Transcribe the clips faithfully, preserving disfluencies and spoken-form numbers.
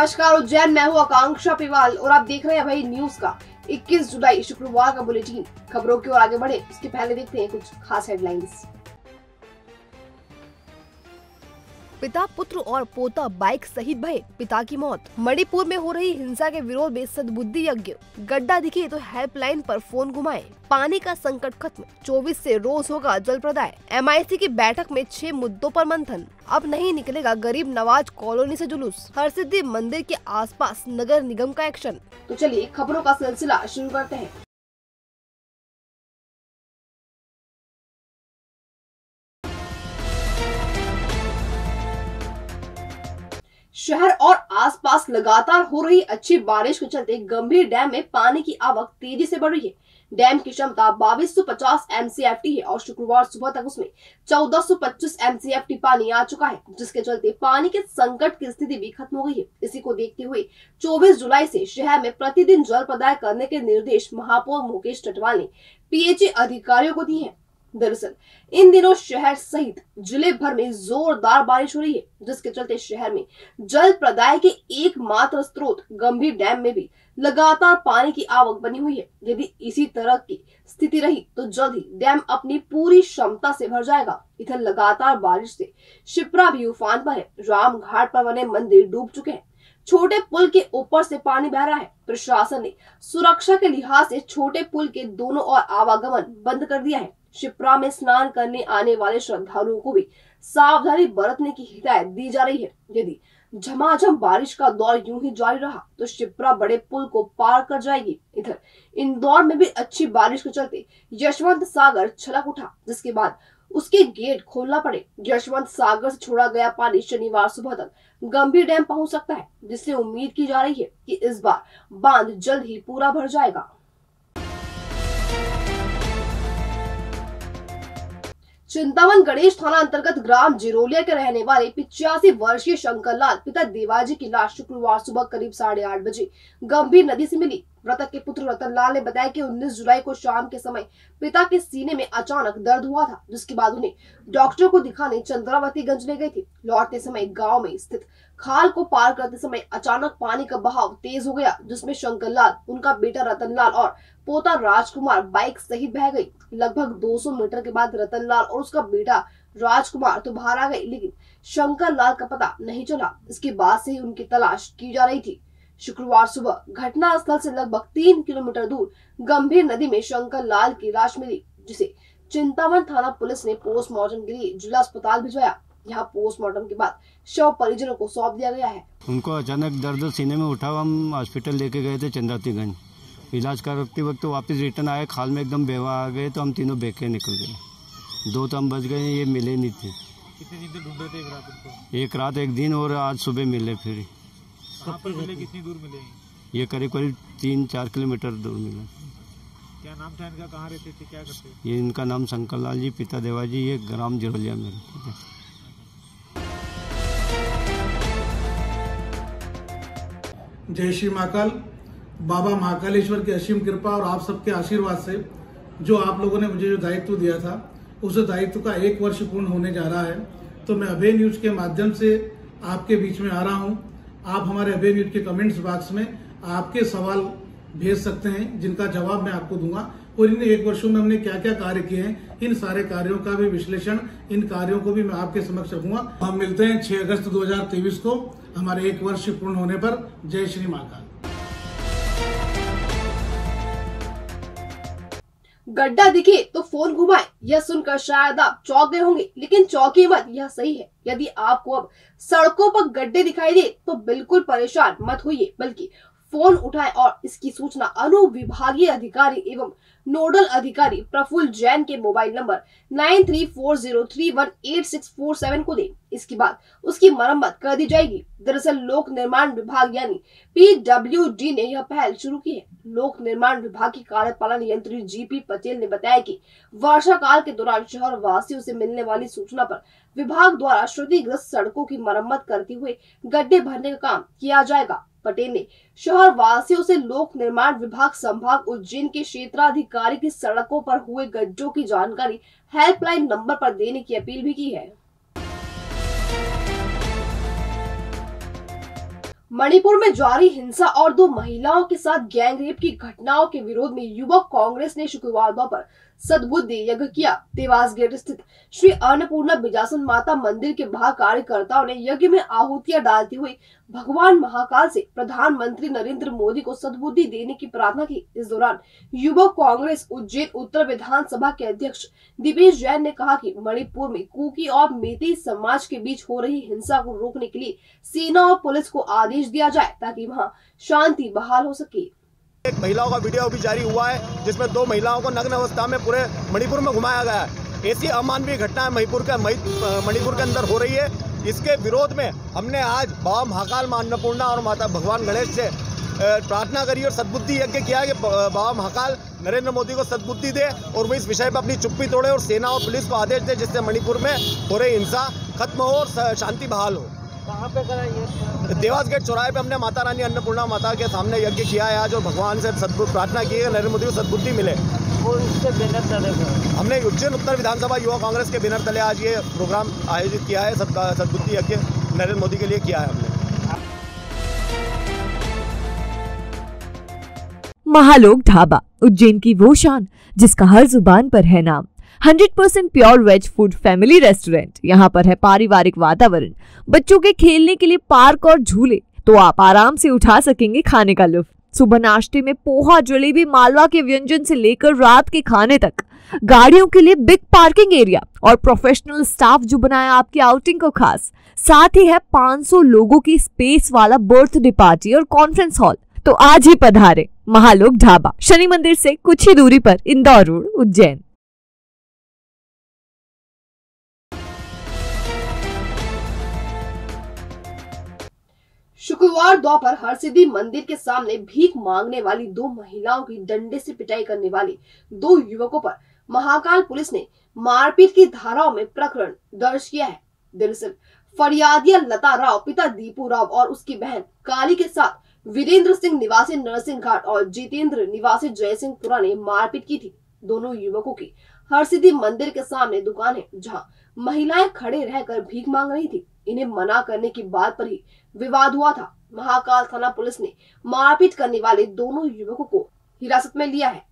नमस्कार उज्जैन, मैं हूं आकांक्षा पिवाल और आप देख रहे हैं अभय न्यूज का इक्कीस जुलाई शुक्रवार का बुलेटिन। खबरों की ओर आगे बढ़े उसके पहले देखते हैं कुछ खास हेडलाइंस। पिता, पुत्र और पोता बाइक सहित भये, पिता की मौत। मणिपुर में हो रही हिंसा के विरोध में सद्बुद्धि यज्ञ, गड्ढा दिखे तो हेल्पलाइन पर फोन घुमाएं। पानी का संकट खत्म, चौबीस से रोज होगा जल प्रदाय। एम आई सी की बैठक में छह मुद्दों पर मंथन, अब नहीं निकलेगा गरीब नवाज कॉलोनी से जुलूस। हरसिद्धि मंदिर के आसपास नगर निगम का एक्शन। तो चलिए खबरों का सिलसिला शुरू करते हैं। शहर और आसपास लगातार हो रही अच्छी बारिश के चलते गंभीर डैम में पानी की आवक तेजी से बढ़ रही है। डैम की क्षमता बाईस सौ पचास एम सी एफ टी है और शुक्रवार सुबह तक उसमें चौदह सौ पच्चीस एम सी एफ टी पानी आ चुका है, जिसके चलते पानी के संकट की स्थिति भी खत्म हो गई है। इसी को देखते हुए चौबीस जुलाई से शहर में प्रतिदिन जल प्रदाय करने के निर्देश महापौर मुकेश टटवाल ने पी एच ई अधिकारियों को दिए है। दरअसल इन दिनों शहर सहित जिले भर में जोरदार बारिश हो रही है, जिसके चलते शहर में जल प्रदाय के एकमात्र स्रोत गंभीर डैम में भी लगातार पानी की आवक बनी हुई है। यदि इसी तरह की स्थिति रही तो जल्द ही डैम अपनी पूरी क्षमता से भर जाएगा। इधर लगातार बारिश से शिप्रा भी उफान पर है। राम घाट पर बने मंदिर डूब चुके हैं, छोटे पुल के ऊपर से पानी बह रहा है। प्रशासन ने सुरक्षा के लिहाज से छोटे पुल के दोनों ओर आवागमन बंद कर दिया है। शिप्रा में स्नान करने आने वाले श्रद्धालुओं को भी सावधानी बरतने की हिदायत दी जा रही है। यदि झमाझम बारिश का दौर यूं ही जारी रहा तो शिप्रा बड़े पुल को पार कर जाएगी। इधर इंदौर में भी अच्छी बारिश के चलते यशवंत सागर छलक उठा, जिसके बाद उसके गेट खोलना पड़े। यशवंत सागर से छोड़ा गया पानी शनिवार सुबह तक गंभीर डैम पहुंच सकता है, जिससे उम्मीद की जा रही है कि इस बार बांध जल्द ही पूरा भर जाएगा। चिंतावन गणेश थाना अंतर्गत ग्राम जिरोलिया के रहने वाले पिचासी वर्षीय शंकर लाल पिता देवाजी की लाश शुक्रवार सुबह करीब साढ़े आठ बजे गंभीर नदी से मिली। मृतक के पुत्र रतन लाल ने बताया कि उन्नीस जुलाई को शाम के समय पिता के सीने में अचानक दर्द हुआ था, जिसके बाद उन्हें डॉक्टर को दिखाने चंद्रावतीगंज ले गए थे। लौटते समय गांव में स्थित खाल को पार करते समय अचानक पानी का बहाव तेज हो गया, जिसमें शंकर लाल, उनका बेटा रतन लाल और पोता राजकुमार बाइक सहित बह गई। लगभग दो सौ मीटर के बाद रतन लाल और उसका बेटा राजकुमार तो बाहर आ गए, लेकिन शंकर लाल का पता नहीं चला। इसके बाद से ही उनकी तलाश की जा रही थी। शुक्रवार सुबह घटना स्थल से लगभग तीन किलोमीटर दूर गंभीर नदी में शंकर लाल की लाश मिली, जिसे चिंतावन थाना पुलिस ने पोस्टमार्टम के लिए जिला अस्पताल भिजवाया। यहाँ पोस्टमार्टम के बाद शव परिजनों को सौंप दिया गया है। उनको अचानक दर्द सीने में उठा, हम हॉस्पिटल लेके गए थे चंद्रावतीगंज। इलाज करते वक्त तो वापस रिटर्न आए, खाल में एकदम बेवा आ गए, तो हम तीनों बेके निकल गए। दो तो हम बच गए, ये मिले नहीं थे। कितने दिन डूब रहे थे? एक रात, एक दिन, और आज सुबह मिले। फिर मिले कितनी दूर मिलेगी? ये करीब करीब तीन चार किलोमीटर दूर मिला। क्या नाम था इनका, कहाँ रहते थे, क्या करते थे? ये इनका नाम शंकर लाल जी, पिता देवाजी, ये ग्राम जिरोलिया में रहते थे। जय श्री महाकाल। बाबा महाकालेश्वर की असीम कृपा और आप सबके आशीर्वाद से जो आप लोगों ने मुझे जो दायित्व दिया था, उस दायित्व का एक वर्ष पूर्ण होने जा रहा है, तो मैं अभय न्यूज के माध्यम से आपके बीच में आ रहा हूँ। आप हमारे अभय न्यूज के कमेंट्स बॉक्स में आपके सवाल भेज सकते हैं, जिनका जवाब मैं आपको दूंगा, और इन एक वर्षों में हमने क्या क्या कार्य किए हैं, इन सारे कार्यों का भी विश्लेषण, इन कार्यों को भी मैं आपके समक्ष रखूंगा। हम मिलते हैं छह अगस्त दो हजार तेईस को, हमारे एक वर्ष पूर्ण होने पर। जय श्री महाकाल। गड्ढा दिखे तो फोन घुमाएं, यह सुनकर शायद आप चौंक गए होंगे, लेकिन चौंके मत, यह सही है। यदि आपको अब सड़कों पर गड्ढे दिखाई दे तो बिल्कुल परेशान मत होइए, बल्कि फोन उठाएं और इसकी सूचना अनुविभागीय अधिकारी एवं नोडल अधिकारी प्रफुल जैन के mobile number nine three four zero three one eight six four seven को दें। इसके बाद उसकी मरम्मत कर दी जाएगी। दरअसल लोक निर्माण विभाग यानी पी डब्ल्यू डी ने यह पहल शुरू की है। लोक निर्माण विभाग के कार्यपालन यंत्री जी पी पटेल ने बताया कि वर्षा काल के दौरान शहर वासियों से मिलने वाली सूचना पर विभाग द्वारा क्षतिग्रस्त सड़कों की मरम्मत करते हुए गड्ढे भरने का काम किया जाएगा। पटेल ने शहर वासियों से लोक निर्माण विभाग संभाग उज्जैन के क्षेत्राधिकारी की सड़कों पर हुए गड्ढों की जानकारी हेल्पलाइन नंबर पर देने की अपील भी की है। मणिपुर में जारी हिंसा और दो महिलाओं के साथ गैंग रेप की घटनाओं के विरोध में युवा कांग्रेस ने शुक्रवार पर सद्बुद्धि यज्ञ किया। देवास गेट स्थित श्री अन्नपूर्णा बिजासन माता मंदिर के बाहर कार्यकर्ताओं ने यज्ञ में आहुतियां डालती हुई भगवान महाकाल से प्रधानमंत्री नरेंद्र मोदी को सद्बुद्धि देने की प्रार्थना की। इस दौरान युवा कांग्रेस उज्जैन उत्तर विधानसभा के अध्यक्ष दिवेश जैन ने कहा कि मणिपुर में कुकी और मेती समाज के बीच हो रही हिंसा को रोकने के लिए सेना और पुलिस को आदेश दिया जाए ताकि वहाँ शांति बहाल हो सके। एक महिलाओं का वीडियो भी जारी हुआ है जिसमें दो महिलाओं को नग्न अवस्था में पूरे मणिपुर में घुमाया गया है। ऐसी अमानवीय घटना मणिपुर के मणिपुर के अंदर हो रही है। इसके विरोध में हमने आज बाबा महाकाल मां अन्नपूर्णा और माता भगवान गणेश से प्रार्थना करी और सद्बुद्धि यज्ञ किया कि बाबा महाकाल नरेंद्र मोदी को सद्बुद्धि दे और वो इस विषय पर अपनी चुप्पी तोड़े और सेना और पुलिस को आदेश दे जिससे मणिपुर में हो रही हिंसा खत्म हो और शांति बहाल हो। कहाँ पे करा ये? देवास गेट चौराहे पे हमने माता रानी अन्नपूर्णा माता के सामने यज्ञ किया है आज और भगवान से सद्बुद्धि प्रार्थना की है नरेंद्र मोदी को सद्बुद्धि मिले। वो इसके बैनर तले हमने उज्जैन उत्तर विधानसभा युवा कांग्रेस के बैनर तले आज ये प्रोग्राम आयोजित किया है। सबका सद्बुद्धि यज्ञ नरेंद्र मोदी के लिए किया है हमने। महालोक ढाबा उज्जैन की वो शान जिसका हर जुबान पर है नाम। Hundred percent pure veg food family restaurant. यहाँ पर है पारिवारिक वातावरण, बच्चों के खेलने के लिए पार्क और झूले, तो आप आराम से उठा सकेंगे खाने का लुत्फ। सुबह नाश्ते में पोहा, जलेबी, मालवा के व्यंजन से लेकर रात के खाने तक। गाड़ियों के लिए बिग पार्किंग एरिया और प्रोफेशनल स्टाफ जो बनाया आपकी आउटिंग को खास। साथ ही है पाँच सौ लोगों की स्पेस वाला बर्थडे पार्टी और कॉन्फ्रेंस हॉल। तो आज ही पधारे महालोक ढाबा, शनि मंदिर से कुछ ही दूरी पर, इंदौर रोड, उज्जैन। शुक्रवार दोपहर हरसिद्धि मंदिर के सामने भीख मांगने वाली दो महिलाओं की डंडे से पिटाई करने वाले दो युवकों पर महाकाल पुलिस ने मारपीट की धाराओं में प्रकरण दर्ज किया है। दरअसल फरियादिया लता राव, पिता दीपू राव और उसकी बहन काली के साथ वीरेंद्र सिंह निवासी नरसिंह घाट और जितेंद्र निवासी जयसिंहपुरा ने मारपीट की थी। दोनों युवकों की हरसिद्धि मंदिर के सामने दुकान है जहाँ महिलाएं खड़े रहकर भीख मांग रही थी। इन्हें मना करने की बात पर ही विवाद हुआ था। महाकाल थाना पुलिस ने मारपीट करने वाले दोनों युवकों को हिरासत में लिया है।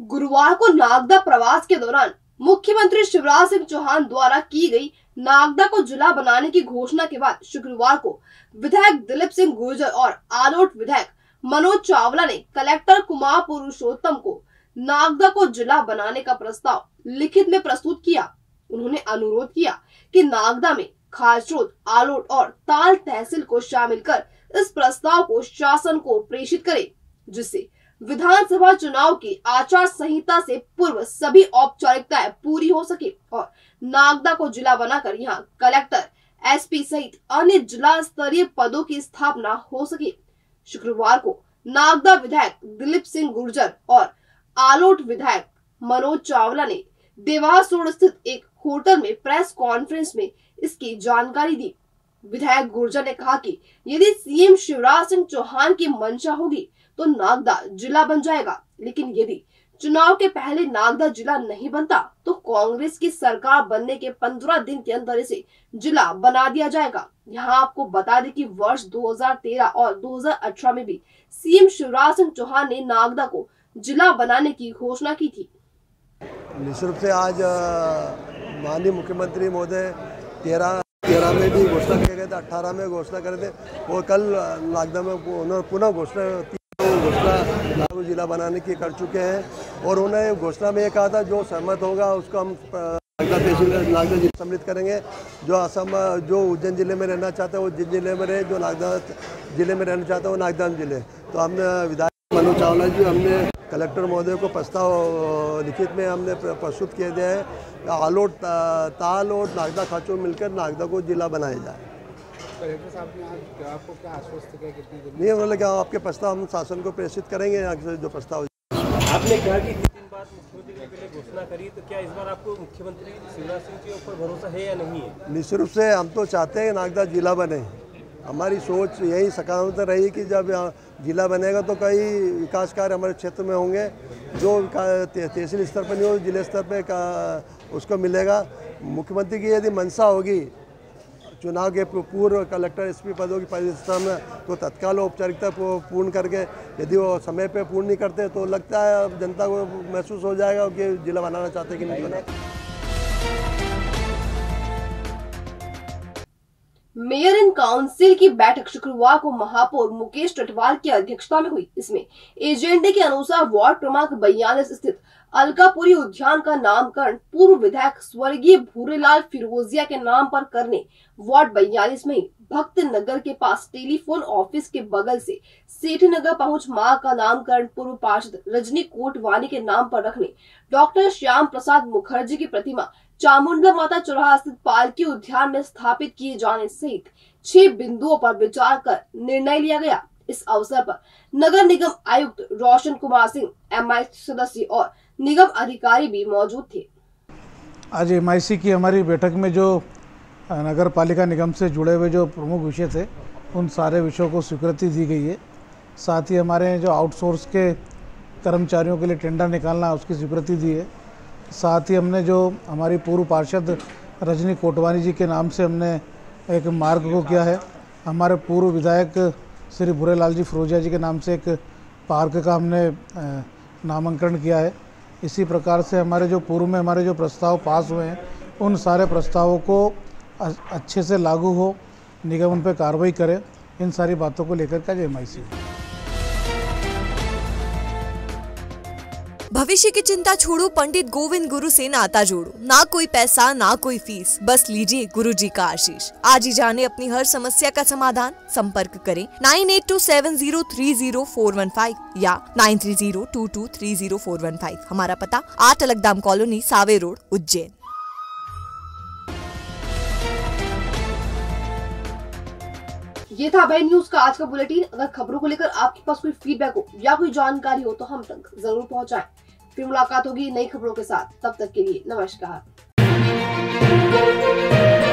गुरुवार को नागदा प्रवास के दौरान मुख्यमंत्री शिवराज सिंह चौहान द्वारा की गई नागदा को जिला बनाने की घोषणा के बाद शुक्रवार को विधायक दिलीप सिंह गुर्जर और आलोट विधायक मनोज चावला ने कलेक्टर कुमार पुरुषोत्तम को नागदा को जिला बनाने का प्रस्ताव लिखित में प्रस्तुत किया। उन्होंने अनुरोध किया कि नागदा में खाचरोद, आलोट और ताल तहसील को शामिल कर इस प्रस्ताव को शासन को प्रेषित करे जिससे विधानसभा चुनाव की आचार संहिता से पूर्व सभी औपचारिकताएं पूरी हो सके और नागदा को जिला बनाकर यहां कलेक्टर, एसपी सहित अन्य जिला स्तरीय पदों की स्थापना हो सके। शुक्रवार को नागदा विधायक दिलीप सिंह गुर्जर और आलोट विधायक मनोज चावला ने देवास रोड स्थित एक होटल में प्रेस कॉन्फ्रेंस में इसकी जानकारी दी। विधायक गुर्जर ने कहा कि यदि सीएम शिवराज सिंह चौहान की मंशा होगी तो नागदा जिला बन जाएगा, लेकिन यदि चुनाव के पहले नागदा जिला नहीं बनता तो कांग्रेस की सरकार बनने के पंद्रह दिन के अंदर इसे जिला बना दिया जाएगा। यहाँ आपको बता दें कि वर्ष दो हज़ार तेरह और दो हज़ार अठारह में भी सीएम शिवराज सिंह चौहान ने नागदा को जिला बनाने की घोषणा की थी। निश्चित से आज माननीय मुख्यमंत्री महोदय तेरह तेरह में भी घोषणा किया गया था, अठारह में घोषणा कर थे और कल नागदा में उन्होंने पुनः घोषणा नागदा जिला बनाने की कर चुके हैं और उन्हें घोषणा में ये कहा था जो सहमत होगा उसको हम नागदा तहसील नागदा जिला सम्मिलित करेंगे। जो असम जो उज्जैन जिले में रहना चाहता है वो जिस जिले में रहे, जो नागदा जिले में रहना चाहता है वो नागदा जिले। तो हमने विधायक मनोज चावला जी हमने कलेक्टर महोदय को प्रस्ताव लिखित में हमने प्रस्तुत किए दिया है। आलोट, ताल और नागदा खाचो मिलकर नागदा को जिला बनाया जाए। आपको क्या आश्वस्त किया, कितने नहीं क्या आपके प्रस्ताव हम शासन को प्रेषित करेंगे जो प्रस्ताव आपने कहा कि तीन बार मुख्यमंत्री के लिए घोषणा करी, तो क्या इस बार आपको मुख्यमंत्री शिवराज सिंह के ऊपर भरोसा है या नहीं है? निश्चित रूप से हम तो चाहते हैं नागदा जिला बने हमारी सोच यही सकारात्मकता रही कि जब जिला बनेगा तो कई विकास कार्य हमारे क्षेत्र में होंगे जो तहसील स्तर पर नहीं हो जिले स्तर पर उसको मिलेगा। मुख्यमंत्री की यदि मंशा होगी चुनाव के पूर्व कलेक्टर एसपी पदों की परिस्थापना तो तत्काल औपचारिकता पूर्ण करके यदि वो समय पे पूर्ण नहीं करते तो लगता है अब जनता को महसूस हो जाएगा कि जिला बनाना चाहते कि नहीं बनाना। मेयर एंड काउंसिल की बैठक शुक्रवार को महापौर मुकेश टटवाल की अध्यक्षता में हुई। इसमें एजेंडे के अनुसार वार्ड क्रमांक बयालीस स्थित अलकापुरी उद्यान का नामकरण पूर्व विधायक स्वर्गीय भूरेलाल फिरोजिया के नाम पर करने, वार्ड बयालीस में भक्त नगर के पास टेलीफोन ऑफिस के बगल से सेठी नगर पहुँच मां का नामकरण पूर्व पार्षद रजनी कोट वानी के नाम पर रखने, डॉक्टर श्याम प्रसाद मुखर्जी की प्रतिमा चामुंडा माता चौराहा स्थित पालकी उद्यान में स्थापित किए जाने सहित छह बिंदुओं पर विचार कर निर्णय लिया गया। इस अवसर पर नगर निगम आयुक्त रोशन कुमार सिंह, एमआईसी सदस्य और निगम अधिकारी भी मौजूद थे। आज एमआईसी की हमारी बैठक में जो नगर पालिका निगम से जुड़े हुए जो प्रमुख विषय थे उन सारे विषयों को स्वीकृति दी गई है। साथ ही हमारे जो आउटसोर्स के कर्मचारियों के लिए टेंडर निकालना उसकी स्वीकृति दी है। साथ ही हमने जो हमारी पूर्व पार्षद रजनी कोटवानी जी के नाम से हमने एक मार्ग को किया है। हमारे पूर्व विधायक श्री भूरेलाल जी फिरोजिया जी के नाम से एक पार्क का हमने नामांकन किया है। इसी प्रकार से हमारे जो पूर्व में हमारे जो प्रस्ताव पास हुए हैं उन सारे प्रस्तावों को अच्छे से लागू हो, निगम उन पर कार्रवाई करे, इन सारी बातों को लेकर का एमआईसी। भविष्य की चिंता छोड़ो, पंडित गोविंद गुरु से नाता जोड़ो। ना कोई पैसा ना कोई फीस, बस लीजिए गुरु जी का आशीष। आज ही जाने अपनी हर समस्या का समाधान। संपर्क करें nine eight two seven zero three zero four one five या nine three zero two two three zero four one five. हमारा पता आठ अलगदाम कॉलोनी सावे रोड उज्जैन। ये था अभय न्यूज का आज का बुलेटिन। अगर खबरों को लेकर आपके पास कोई फीडबैक हो या कोई जानकारी हो तो हम तक जरूर पहुंचाएं। फिर मुलाकात होगी नई खबरों के साथ, तब तक के लिए नमस्कार।